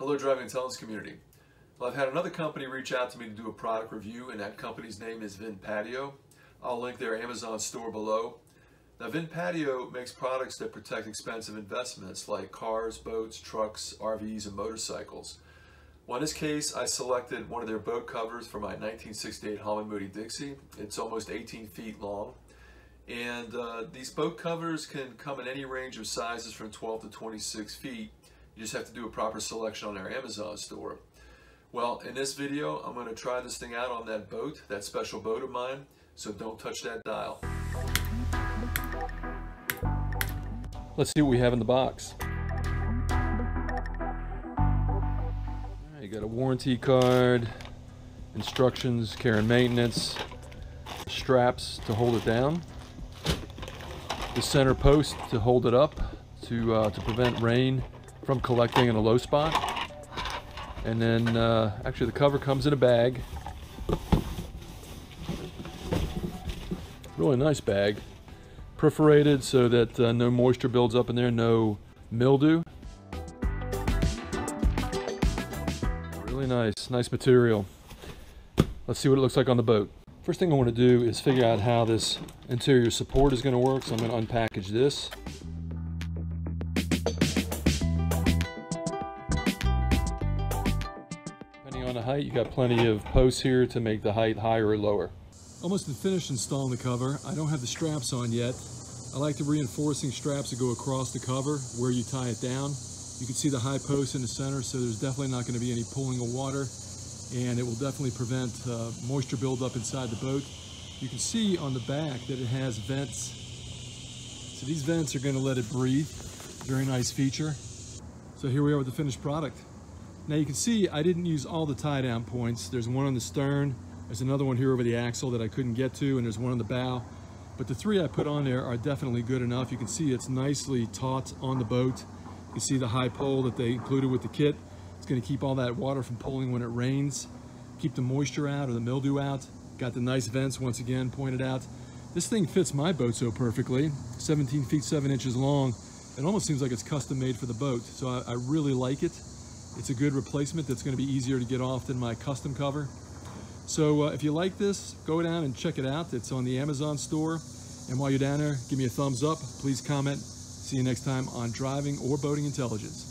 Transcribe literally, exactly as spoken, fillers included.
Hello Driving Intelligence community. Well, I've had another company reach out to me to do a product review, and that company's name is VinPatio. I'll link their Amazon store below. Now VinPatio makes products that protect expensive investments like cars, boats, trucks, R Vs, and motorcycles. Well, in this case, I selected one of their boat covers for my nineteen sixty-eight Holman Moody Dixie. It's almost eighteen feet long. And uh, these boat covers can come in any range of sizes from twelve to twenty-six feet. You just have to do a proper selection on our Amazon store. Well, in this video, I'm going to try this thing out on that boat, that special boat of mine. So don't touch that dial. Let's see what we have in the box. You got a warranty card, instructions, care and maintenance, straps to hold it down, the center post to hold it up to, uh, to prevent rain from collecting in a low spot, and then uh, actually the cover comes in a bag. Really nice bag, perforated so that uh, no moisture builds up in there, no mildew. Really nice, nice material. Let's see what it looks like on the boat. First thing I want to do is figure out how this interior support is going to work, so I'm going to unpackage this. On the height, you got plenty of posts here to make the height higher or lower. Almost finished installing the cover. I don't have the straps on yet. I like the reinforcing straps that go across the cover where you tie it down. You can see the high post in the center, so there's definitely not going to be any pooling of water, and it will definitely prevent uh, moisture buildup inside the boat. You can see on the back that it has vents. So these vents are going to let it breathe. Very nice feature. So here we are with the finished product. Now you can see I didn't use all the tie down points. There's one on the stern, there's another one here over the axle that I couldn't get to, and there's one on the bow. But the three I put on there are definitely good enough. You can see it's nicely taut on the boat. You can see the high pole that they included with the kit. It's gonna keep all that water from pooling when it rains, keep the moisture out or the mildew out. Got the nice vents once again pointed out. This thing fits my boat so perfectly, seventeen feet, seven inches long. It almost seems like it's custom made for the boat. So I, I really like it. It's a good replacement that's going to be easier to get off than my custom cover. So uh, if you like this, go down and check it out. It's on the Amazon store. And while you're down there, give me a thumbs up. Please comment. See you next time on Driving or Boating Intelligence.